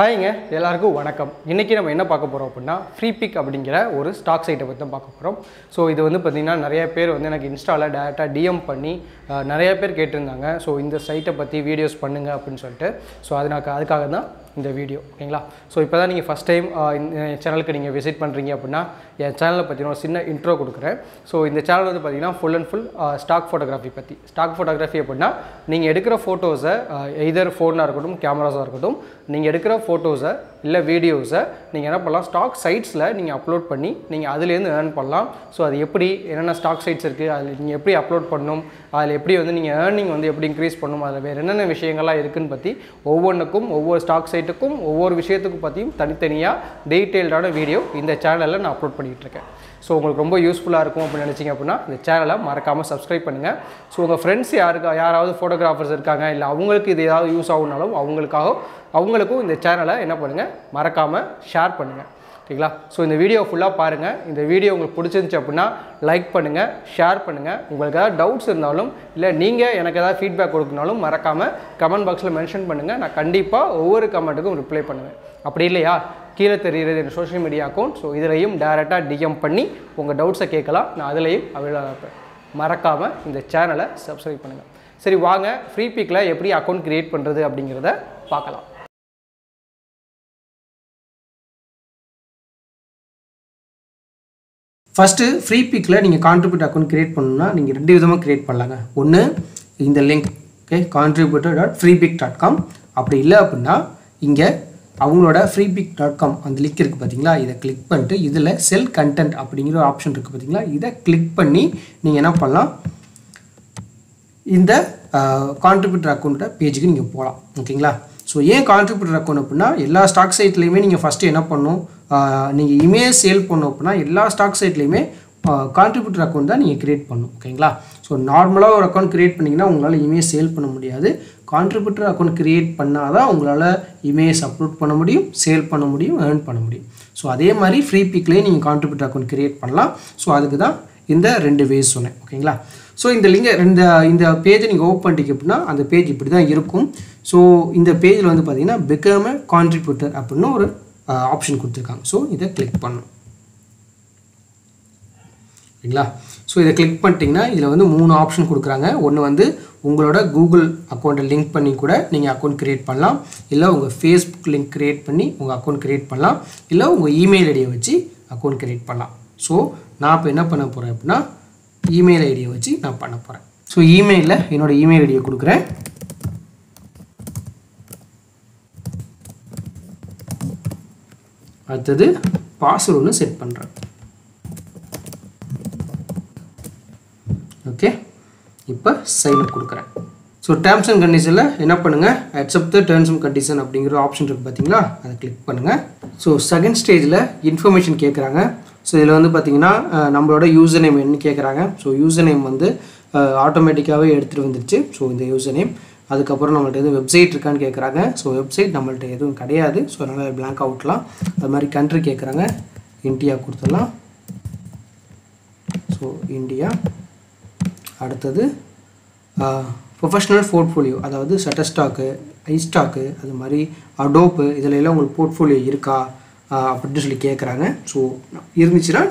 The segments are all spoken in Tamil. Hi, எல்லாருக்கும் வணக்கம். இன்னைக்கு நம்ம என்ன பார்க்க போறோம் அப்படினா Freepik அப்படிங்கற ஒரு ஸ்டாக் சைட்டை பத்தி தான் பார்க்க போறோம். சோ இது வந்து பாத்தீங்கன்னா நிறைய பேர் வந்து எனக்கு இன்ஸ்டால டைரக்டா DM பண்ணி நிறைய பேர் கேட்டிருந்தாங்க. சோ இந்த சைட்டை பத்தி வீடியோஸ் பண்ணுங்க அப்படினு சொல்லிட்டு. சோ அதுக்காக தான் இந்த வீடியோ. ஓகேங்களா? சோ இப்போதான் நீங்க ஃபர்ஸ்ட் டைம் இந்த சேனலுக்கு நீங்க விசிட் பண்றீங்க அப்படினா இந்த சேனலை பத்தின ஒரு சின்ன இன்ட்ரோ கொடுக்கிறேன். சோ இந்த சேனல் வந்து பாத்தீங்கன்னா full and full stock photography பத்தி. ஸ்டாக் போட்டோகிராஃபி அப்படினா நீங்க எடுக்கிற போட்டோஸை either phoneல இருக்கட்டும் கேமராஸா இருக்கட்டும் நீங்க எடுக்கிற photos இல்ல videos நீங்க என்ன பண்ணலாம் stock sitesல நீங்க upload பண்ணி நீங்க அதிலே இருந்து earn பண்ணலாம் சோ அது எப்படி என்னென்ன stock sites இருக்கு அதுல நீங்க எப்படி upload பண்ணனும் அதுல எப்படி வந்து நீங்க earning வந்து எப்படி increase பண்ணனும் அதுல வேற என்னென்ன விஷயங்களா இருக்குன்னு பத்தி ஒவ்வொண்ணுக்கும் ஒவ்வொரு stock siteக்கும் ஒவ்வொரு விஷயத்துக்கு பத்தியும் தனித்தனியா டீடைல்டான வீடியோ இந்த சேனல்ல நான் upload பண்ணிட்டு இருக்கேன் சோ உங்களுக்கு ரொம்ப யூஸ்புல்லா இருக்கும் அப்படி நினைச்சீங்க அப்படினா இந்த சேனலை மறக்காம subscribe பண்ணுங்க சோ உங்க friends யாராவது photographers இருக்காங்க இல்ல அவங்களுக்கு இது ஏதாவது யூஸ் ஆகும்னாலும் அவங்களுக்கும் இந்த சேனலை என்ன பண்ணுங்க மறக்காம ஷேர் பண்ணுங்க ஓகேங்களா சோ இந்த வீடியோ ஃபுல்லா பாருங்க இந்த வீடியோ உங்களுக்கு பிடிச்சிருந்துச்சு அப்படினா லைக் பண்ணுங்க ஷேர் பண்ணுங்க உங்களுக்கு ஏதாவது டவுட்ஸ் இருந்தாலும் இல்ல நீங்க எனக்கு ஏதாவது feedback கொடுக்கனாலும் மறக்காம கமெண்ட் பாக்ஸ்ல மென்ஷன் பண்ணுங்க நான் கண்டிப்பா ஒவ்வொரு கமெண்ட்டுக்கும் ரிப்ளை பண்ணுவேன் அப்படி இல்லையா கீழ தெரியிறது என் social media account சோ இதிலேயும் டைரக்டா DM பண்ணி உங்க டவுட்ஸை கேட்கலாம் நான் அதிலேயும் அவைலபிளா இருப்பேன் மறக்காம இந்த சேனலை subscribe பண்ணுங்க சரி வாங்க Freepikல எப்படி account create பண்றது அப்படிங்கறதை பார்க்கலாம் First, Freepik la neenga contributor account create pannuna neenga rendu vidhama create pannalanga onnu indha link okay contributor.freepik.com apdi illa appadina inga avungaloda freepik.com and link irukku pathingala idha click pannittu idhila sell content abdingra option irukku pathingala idha click panni neenga enna pannalam indha contributor account page ku neenga polam okayla So, this contributor account is all stock site first you create image sale all stock site contributor account create okay? So, normal account create image sale contributor account create image upload sale earn So, that's why Freepik contributor account create So, that's why this two ways okay? So in the link in the page you open the page so in the page become a contributor option so click so click three options one Google account link பண்ணி கூட நீங்க அக்கவுண்ட் கிரியேட் பண்ணலாம் இல்ல உங்க Facebook link create பண்ணி உங்க அக்கவுண்ட் கிரியேட் பண்ணலாம் இல்ல உங்க email ID வச்சு அக்கவுண்ட் கிரியேட் பண்ணலாம் சோ நான் என்ன பண்ண போறேன் அப்படினா email ID வச்சு நான் பண்ண போறேன் சோ email என்னோட email ID கொடுக்கிறேன் அடுத்து பாஸ்வேர்ட் செட் பண்றேன் ஓகே இப்போ சைன் அப் கொடுக்கிறேன் சோ terms and conditionல என்ன பண்ணுங்க accept the terms and condition அப்படிங்கற ஆப்ஷன் இருக்கு பாத்தீங்களா அத கிளிக் பண்ணுங்க சோ செகண்ட் ஸ்டேஜ்ல information கேக்குறாங்க So, this is the username. So, username is automatically added. So, this is the username. That is the website. So, website is So, we blank out. So, country is India. So, India. That is professional portfolio. That is Shutterstock, iStock, Adobe. This is the portfolio. So, here we are.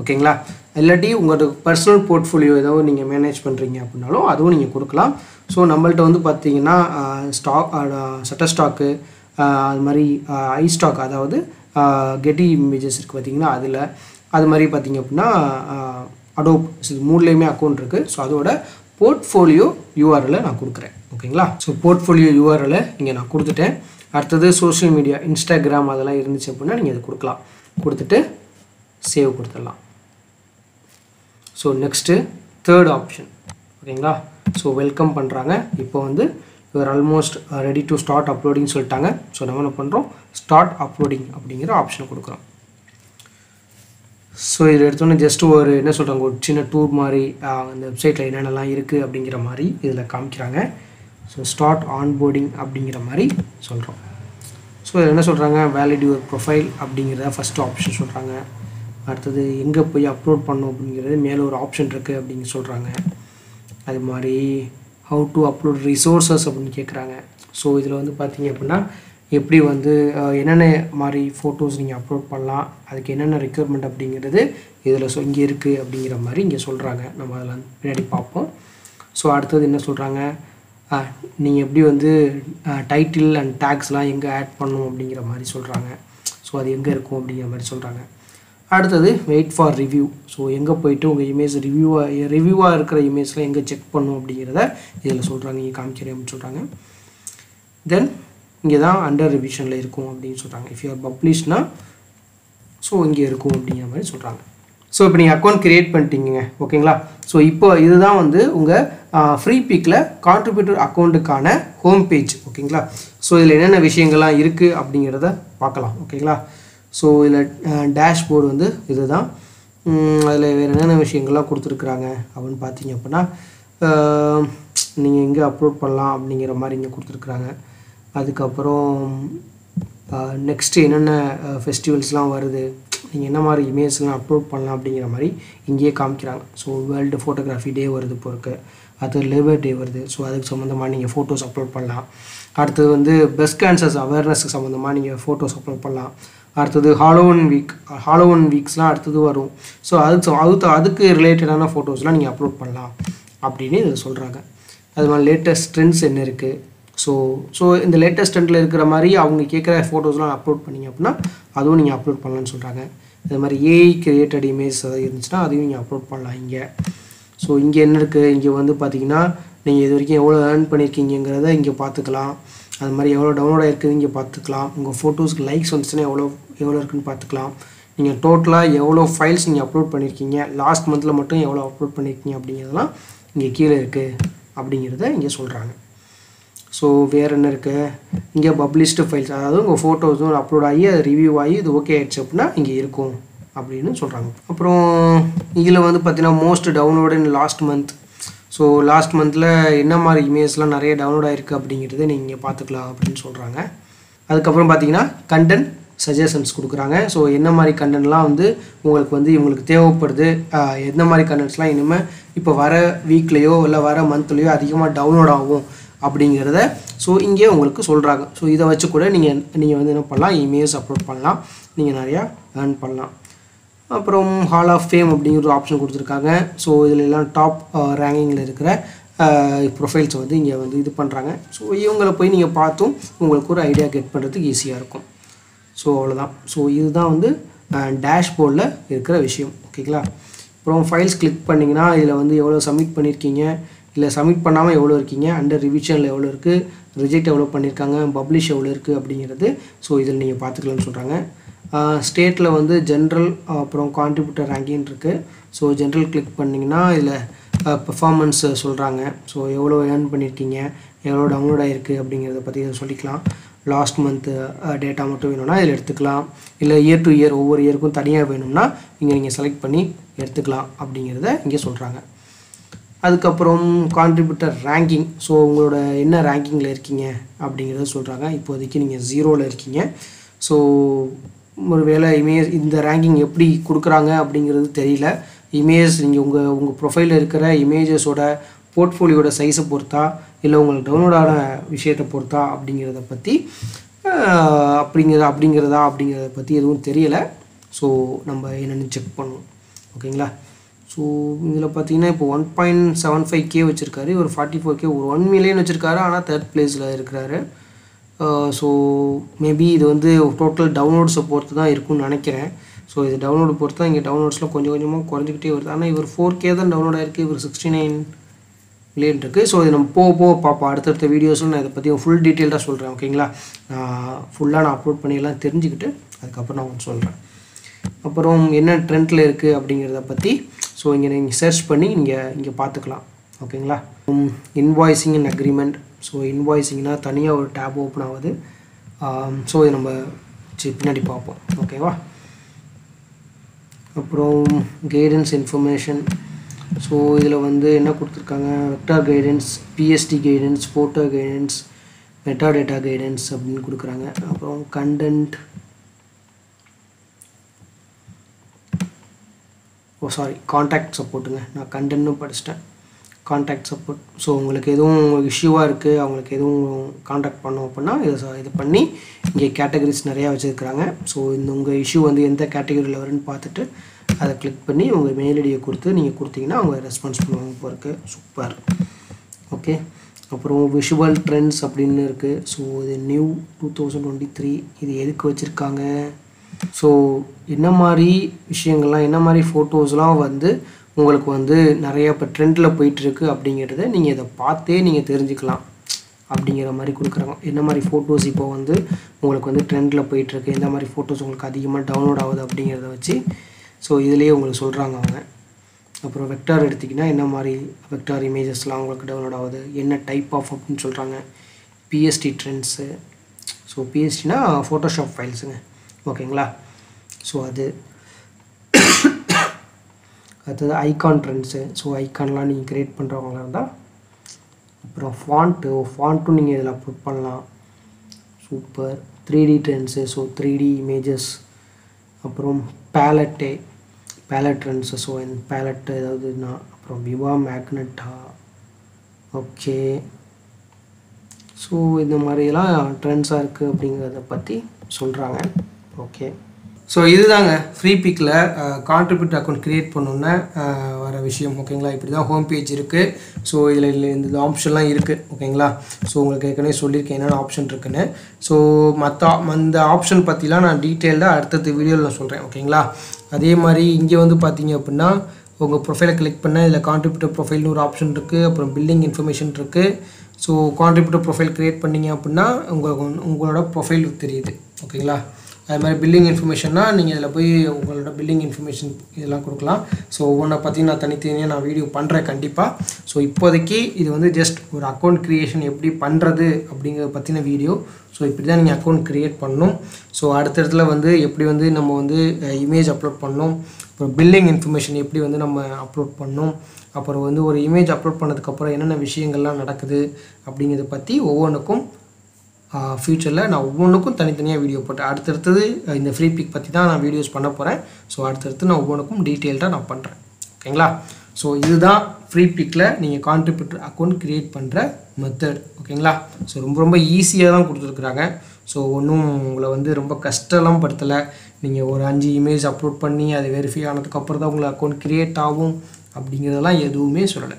Okay, you personal portfolio manage So, number stock, Shutterstock, iStock, Getty images, Adobe, account. So, that's portfolio URL. Okay, so portfolio URL. அடுத்து social media instagram அதெல்லாம் இருந்துச்சு அப்படினா நீங்க இது கொடுக்கலாம் கொடுத்துட்டு சேவ் கொடுத்துடலாம் சோ நெக்ஸ்ட் third option ஓகேங்களா சோ வெல்கம் பண்றாங்க இப்போ வந்து you are almost ready to start uploading சொல்லிட்டாங்க சோ நம்ம என்ன பண்றோம் start uploading அப்படிங்கற ஆப்ஷன் கொடுக்கிறோம் சோ இது எடுத்தோம்னா just ஒரு என்ன சொல்றாங்க ஒரு சின்ன டூர் மாதிரி அந்த வெப்சைட்ல என்னென்னலாம் இருக்கு அப்படிங்கற மாதிரி இதல காமிக்கறாங்க So start onboarding அப்படிங்கற மாதிரி சொல்றோம். So என்ன சொல்றாங்க validate your profile அப்படிங்கறத first option சொல்றாங்க. அடுத்து எங்க போய் upload பண்ணனும் அப்படிங்கறது மேல ஒரு option இருக்கு அப்படிங்க சொல்றாங்க. அது மாதிரி how to upload resources அப்படினு கேக்குறாங்க. So இதுல வந்து பாத்தீங்க அப்படினா எப்படி வந்து என்னென்ன மாதிரி ஃபோட்டோஸ் நீங்க அப்லோட் பண்ணலாம் அதுக்கு என்னென்ன रिक्वायरमेंट அப்படிங்கிறது இதல சோ இங்க இருக்கு அப்படிங்கிற மாதிரி இங்க சொல்றாங்க நம்ம அதல பின்னாடி பாப்போம் சோ அடுத்து என்ன சொல்றாங்க நீங்க எப்படி வந்து டைட்டில் அண்ட் டாக்ஸ்லாம் எங்க ஆட் பண்ணனும் அப்படிங்கிற மாதிரி சொல்றாங்க சோ அது எங்க இருக்கும் அப்படிங்கிற மாதிரி சொல்றாங்க அடுத்து வெயிட் ஃபார் ரிவ்யூ சோ எங்க போய்ட்டு உங்க இமேஜ் ரிவ்யூவா இருக்கிற இமேஜ்ல எங்க செக் பண்ணனும் அப்படிங்கறத இதல சொல்றாங்க இங்க காமிக்கிறேன் அப்படி சொல்றாங்க தென் இங்க தான் அண்டர் ரிவிஷன்ல இருக்கும் அப்படினு சொல்றாங்க if you are published na so இங்க இருக்கும் அப்படிங்கிற மாதிரி சொல்றாங்க சோ இப்போ நீங்க அக்கவுண்ட் கிரியேட் பண்ணிட்டீங்க ஓகேங்களா சோ இப்போ இதுதான் வந்து உங்க ஃப்ரீபிக்ல கான்ட்ரிபியூட்டர் அக்கவுண்டுக்கான ஹோம் பேஜ் ஓகேங்களா சோ இதுல என்னென்ன விஷயங்கள்லாம் இருக்கு அப்படிங்கறத பார்க்கலாம் ஓகேங்களா சோ இதுல டேஷ்போர்ட் வந்து இதுதான் அதுல வேற என்னென்ன விஷயங்கள்லாம் கொடுத்திருக்காங்க அப்படி பாத்தீங்க அப்படினா நீங்க எங்க அப்லோட் பண்ணலாம் அப்படிங்கற மாதிரி இங்க கொடுத்திருக்காங்க அதுக்கப்புறம் நெக்ஸ்ட் என்னென்ன ஃபெஸ்டிவல்ஸ்லாம் வருது நீங்க என்ன மாதிரி இமேஜ்லாம் அப்லோட் பண்ணலாம் அப்படிங்கிற மாதிரி இங்கேயே காமிக்கறாங்க சோ வேர்ல்ட் போட்டோகிராஃபி டே வருது போருக்கு அது லேபர் டே வருது சோ அதுக்கு சம்பந்தமா நீங்க போட்டோஸ் அப்லோட் பண்ணலாம் அடுத்து வந்து பிரஸ்ட் கேன்சர் அவேர்னஸ்க்கு சம்பந்தமா நீங்க போட்டோஸ் அப்லோட் பண்ணலாம் அடுத்து ஹாலோவன் வீக்ஸ்லாம் அடுத்து வரும் சோ அதுக்கு ரிலேட்டடான போட்டோஸ்லாம் நீங்க அப்லோட் பண்ணலாம் அப்படினே இது சொல்றாங்க அதுக்கு லேட்டஸ்ட் ட்ரெண்ட்ஸ் என்ன இருக்கு so இந்த லேட்டஸ்ட் ட்ரெண்ட்ல இருக்குற மாதிரி அவங்க கேக்குற போட்டோஸ்லாம் அப்லோட் பண்ணீங்க அப்படினா அதுவும் நீங்க அப்லோட் பண்ணலாம்னு சொல்றாங்க அதே மாதிரி AI கிரியேட்டட் இமேஜ் இருந்துச்சுனா அதையும் நீங்க அப்லோட் பண்ணலாம் இங்க சோ இங்க என்ன இருக்கு இங்க வந்து பாத்தீங்கன்னா நீங்க இது வரைக்கும் எவ்வளவு earn பண்ணிருக்கீங்கங்கறத இங்க பாத்துக்கலாம் அதே மாதிரி எவ்வளவு டவுன்லோட் ஆயிருக்கு இங்க பாத்துக்கலாம் உங்க போட்டோஸ்க்கு லைக்ஸ் வந்துச்சுனா எவ்வளவு இருக்குன்னு பாத்துக்கலாம் நீங்க டோட்டலா எவ்வளவு ஃபைல்ஸ் நீங்க அப்லோட் பண்ணிருக்கீங்க லாஸ்ட் மந்த்ல மட்டும் எவ்வளவு அப்லோட் பண்ணிருக்கீங்க அப்படிங்கறதெல்லாம் இங்க கீழ இருக்கு அப்படிங்கறதை இங்க சொல்றாங்க so வேற என்ன இருக்கு இங்க பப்ளிஷ்ட் ஃபைல்ஸ் அதாவது உங்க போட்டோஸ் அப்லோட் ஆகி அது ரிவ்யூ ஆகி இது ஓகே ஆயிடுச்சுனா இங்க இருக்கும் அப்படினு சொல்றாங்க அப்புறம் இதுல வந்து பாத்தீனா most downloaded in last month so last monthல என்ன மாதிரி இமேஜ்லாம் நிறைய டவுன்லோட் ஆயிருக்கு அப்படிங்கிறது நீங்க பாத்துக்கலாம் அப்படினு சொல்றாங்க அதுக்கு அப்புறம் பாத்தீனா கண்டென்ட் சஜஷன்ஸ் கொடுக்கறாங்க so என்ன மாதிரி கண்டென்ட்லாம் வந்து உங்களுக்கு வந்து உங்களுக்கு தேவைப்படுது என்ன மாதிரி கண்டென்ட்ஸ்லாம் இன்னும் இப்ப வர வீக்லயோ இல்ல வர மந்த்லயோ அதிகமா டவுன்லோட் ஆகும் அப்படிங்கறத சோ இங்கே உங்களுக்கு சொல்றாங்க சோ இத வச்சு கூட நீங்க வந்து என்ன பண்ணலாம் இமேஜ் அப்லோட் பண்ணலாம் நீங்க நிறைய earn பண்ணலாம் அப்புறம் ஹால் ஆஃப் ஃபேம் அப்படிங்கற ஒரு ஆப்ஷன் கொடுத்திருக்காங்க சோ இதுல எல்லாம் டாப் ரேங்கிங்ல இருக்கிற ப்ரொஃபைல்ஸ் வந்து இங்க வந்து இது பண்றாங்க சோ இவங்களை போய் நீங்க பாத்தும் உங்களுக்கு ஒரு ஐடியா கெட் பண்றதுக்கு ஈஸியா இருக்கும் சோ அவ்வளவுதான் சோ இதுதான் வந்து டேஷ்போர்ட்ல இருக்கிற விஷயம் ஓகேங்களா அப்புறம் ஃபைல்ஸ் கிளிக் பண்ணீங்கனா இதுல வந்து எவ்வளவு சப்மிட் பண்ணிருக்கீங்க இல்ல சப்மிட் பண்ணாம எவ்வளவு இருக்கீங்க அண்டர் ரிவிஷன்ல எவ்வளவு இருக்கு ரிஜெக்ட் எவ்வளவு பண்ணிருக்காங்க பப்ளிஷ் எவ்வளவு இருக்கு அப்படிங்கிறது சோ இத நீங்க பாத்துக்கலாம்னு சொல்றாங்க ஸ்டேட்ல வந்து ஜெனரல் அப்புறம் கான்ட்ரிபியூட்டர் ரேங்கிங் இருக்கு சோ ஜெனரல் கிளிக் பண்ணீங்கனா இதுல பெர்ஃபார்மன்ஸ் சொல்றாங்க சோ எவ்வளவு earn பண்ணிருக்கீங்க எவ்வளவு டவுன்லோட் ஆயிருக்கு அப்படிங்கறத பத்தி சொல்லிக்கலாம் லாஸ்ட் மந்த் டேட்டா மட்டும் வேணும்னா இத எடுத்துக்கலாம் இல்ல இயர் டு இயர் ஒவ்வொரு இயருக்கும் தனியா வேணும்னா இங்க நீங்க செலக்ட் பண்ணி எடுத்துக்கலாம் அப்படிங்கறத இங்க சொல்றாங்க அதுக்கு அப்புறம் கான்ட்ரிபியூட்டர் ரேங்கிங் சோ உங்களோட என்ன ரேங்கிங்ல இருக்கீங்க அப்படிங்கறத சொல்றாங்க இப்போதைக்கு நீங்க 0ல இருக்கீங்க சோ ஒருவேளை இமேஜ் இந்த ரேங்கிங் எப்படி கொடுக்கறாங்க அப்படிங்கிறது தெரியல இமேஜ் நீங்க உங்க ப்ரொஃபைல்ல இருக்கிற இமேजेसோட போர்ட்ஃபோலியோட சைஸ பொறுத்தா இல்ல உங்களுக்கு டவுன்லோட் ஆன விஷயத்தை பொறுத்தா அப்படிங்கறத பத்தி எதுவும் தெரியல சோ நம்ம என்னன்னு செக் பண்ணுவோம் ஓகேங்களா சோ இதுல பாத்தீங்கன்னா இப்போ 1.75k வச்சிருக்காரு ஒரு 44k ஒரு 1 மில்லியன் வச்சிருக்காரு ஆனா third placeல இருக்காரு சோ மேபி இது வந்து டோட்டல் டவுன்லோட் சப்போர்ட் தான் இருக்கும்னு நினைக்கிறேன் சோ இது டவுன்லோட் பொறுத்து தான் இங்க டவுன்லோட்ஸ்ல கொஞ்சம் கொஞ்சமா குறஞ்சிட்டே வருது ஆனா இவர் 4k தான் டவுன்லோட் ஆயிருக்கு இவர் 69 மில்லியன் இருக்கு சோ இது நம்ம பாப்பா அடுத்த வீடியோஸ்ல நான் இத பத்தி full detailed-ஆ சொல்றேன் ஓகேங்களா full-ஆ நான் அப்லோட் பண்ணி எல்லாம் தெரிஞ்சிக்கிட்டு அதுக்கு அப்புறம் நான் உங்களுக்கு சொல்றேன் அப்புறம் என்ன ட்ரெண்ட்ல இருக்கு அப்படிங்கறத பத்தி சோ இங்க நீங்க சர்ச் பண்ணி இங்க பாத்துக்கலாம் ஓகேங்களா இன்வாய்சிங் அண்ட் அக்ரிமென்ட் சோ இன்வாய்சிங்னா தனியா ஒரு tab ஓபன் ஆகுது சோ இது நம்ம பின்னாடி பாப்போம் ஓகேவா அப்புறம் கைடன்ஸ் இன்ஃபர்மேஷன் சோ இதுல வந்து என்ன கொடுத்திருக்காங்க vector guidance PSD guidance photo guidance metadata guidance அப்படினு கொடுக்கறாங்க அப்புறம் கண்டென்ட் contact support-ங்க நான் கண்டென்ட்னு படிச்சிட்டேன் contact support. So உங்களுக்கு எதுவும் இஷ்யூவா இருக்கு உங்களுக்கு எதுவும் கான்டாக்ட் பண்ணனும் அப்படினா இது பண்ணி இங்க கேட்டகரிஸ் நிறைய வச்சிருக்காங்க சோ உங்க இஷ்யூ வந்து எந்த கேட்டகரியில வருன்னு பார்த்துட்டு அத கிளிக் பண்ணி உங்க மெயில் ஐடியை கொடுத்து நீங்க கொடுத்தீங்கன்னா அவங்க ரெஸ்பான்ஸ் பண்ணுவாங்க போருக்கு சூப்பர் ஓகே அப்புறம் visual trends அப்படினு இருக்கு சோ இது new 2023 இது எதுக்கு வச்சிருக்காங்க சோ என்ன மாதிரி விஷயங்கள்லாம் என்ன மாதிரி போட்டோஸ்லாம் வந்து உங்களுக்கு வந்து நிறைய இப்ப ட்ரெண்ட்ல போயிட்டு இருக்கு அப்படிங்கறதை நீங்க இத பார்த்தே நீங்க தெரிஞ்சிக்கலாம் அப்படிங்கற மாதிரி குடுக்குறாங்க என்ன மாதிரி போட்டோஸ் இப்போ வந்து உங்களுக்கு வந்து ட்ரெண்ட்ல போயிட்டு இருக்கு என்ன மாதிரி போட்டோஸ் உங்களுக்கு அதிகமா டவுன்லோட் ஆகுது அப்படிங்கறதை வச்சு சோ இதுலயே உங்களுக்கு சொல்றாங்க அவங்க அப்புறம் வெக்டார் எடுத்துக்கினா என்ன மாதிரி வெக்டார் இமேजेसலாம் உங்களுக்கு டவுன்லோட் ஆகுது என்ன டைப் ஆஃப் அப்படினு சொல்றாங்க pst trends சோ pst னா photoshop ஃபைல்ஸ்ங்க ஓகேங்களா சோ அது அடுத்து icon trends so iconலாம் நீங்க கிரியேட் பண்றவங்க இருந்தா அப்புறம் font நீங்க இதெல்லாம் put பண்ணலாம் super 3D trends so 3D images அப்புறம் palette trends so in palette ஏதாவதுனா அப்புறம் viva magnet ஓகே so இந்த மாதிரி எல்லாம் ட்ரெண்ட்ஸா இருக்கு அப்படிங்கறத பத்தி சொல்றாங்க okay So, this is Freepik contributor account create vara vishayam okayla ipdi da home page irukku so idhila indha option la irukku okayla so ungalku ekane solliruken enna option irukku so matha andha option pathi la na detailed adutha video la solren okayla adhe mari inge vandu pathinga appadina unga profile click panna idhila contributor profile nu or option irukku appo billing information irukku so contributor profile create panninga appadina ungala profile theriyudhu okayla My billing information na ninga idla poi ungala billing information idella kudukalam so one pathina thanitheniya na video pandra kandipa so ippodiki idu vandu just or account creation eppadi pandrathu abinga pathina video so ipdi da ninga account create pannum so adutha idla vandu eppadi vandu nama vandu image upload pannum appo billing information eppadi vandu nama upload pannum appo vandu or image upload pannadukku appo enna vishayangal la nadakkudu abinga pathi ovvonukkum future la na ovvonukkum thanithaniya video potta adutharadhu indha free pick patti da na videos panna poren so adutharadhu na ovvonukkum detailed na pandren okayla so idu da free pick la neenga contributor account create pandra method okayla so romba easy ah dhaan kuduthirukkranga so onnum ungala vandu romba kashtalam padathala neenga or 5 image upload panni adu verify aanadukku appuram da ungala account create aavum abingiradala eduvume solala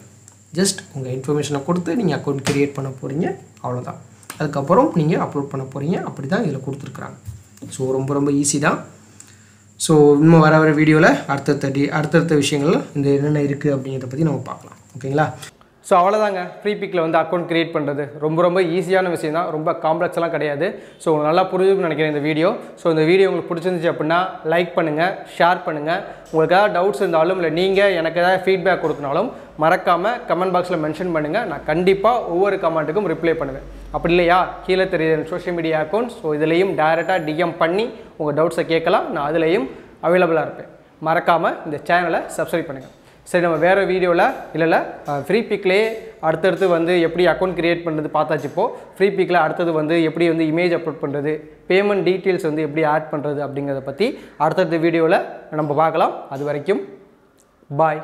just unga information koduthu neenga account create panna poringa avladha அதுக்கு அப்புறம் நீங்க அப்லோட் பண்ண போறீங்க அப்படிதான் இதுல கொடுத்து இருக்காங்க சோ ரொம்ப ரொம்ப ஈஸி தான் சோ இன்னும் வர வீடியோல அடுத்த விஷயங்கள் இந்த என்னென்ன இருக்கு அப்படிங்கறத பத்தி நாம பார்க்கலாம் ஓகேங்களா சோ அவ்வளவுதாங்க Freepik வந்து அக்கவுண்ட் கிரியேட் பண்றது ரொம்ப ஈஸியான விஷயம் தான் ரொம்ப காம்ப்ளெக்ஸ் எல்லாம் கிடையாது சோ உங்களுக்கு நல்லா புரியும்னு நினைக்கிறேன் இந்த வீடியோ சோ இந்த வீடியோ உங்களுக்கு பிடிச்சிருந்துச்சு அப்படினா லைக் பண்ணுங்க ஷேர் பண்ணுங்க உங்களுக்கு ஏதாவது டவுட்ஸ் இருந்தாலும் இல்ல நீங்க எனக்கு ஏதாவது ஃபீட்பேக் கொடுக்கனாலும் மறக்காம கமெண்ட் பாக்ஸ்ல மென்ஷன் பண்ணுங்க நான் கண்டிப்பா ஒவ்வொரு கமெண்ட்டுக்கும் ரிப்ளை பண்ணுவேன் அப்படி இல்லையா கீழ தெரியுற சோஷியல் மீடியா அக்கவுண்ட்ஸ் சோ இதிலேயும் டைரக்ட்டா டிஎம் பண்ணி உங்க டவுட்ஸை கேட்கலாம் நான் அதிலேயும் அவேலபிளா இருப்பேன் மறக்காம இந்த சேனலை சப்ஸ்கிரைப் பண்ணுங்க சரி நம்ம வேற வீடியோல இல்லல Freepik லே அடுத்து வந்து எப்படி அக்கவுண்ட் கிரியேட் பண்றது பார்த்தாச்சு இப்போ Freepik ல அடுத்து வந்து எப்படி வந்து இமேஜ் அப்லோட் பண்றது பேமெண்ட் டீடைல்ஸ் வந்து எப்படி ஆட் பண்றது அப்படிங்கறத பத்தி அடுத்த வீடியோல நம்ம பார்க்கலாம் அது வரைக்கும் பை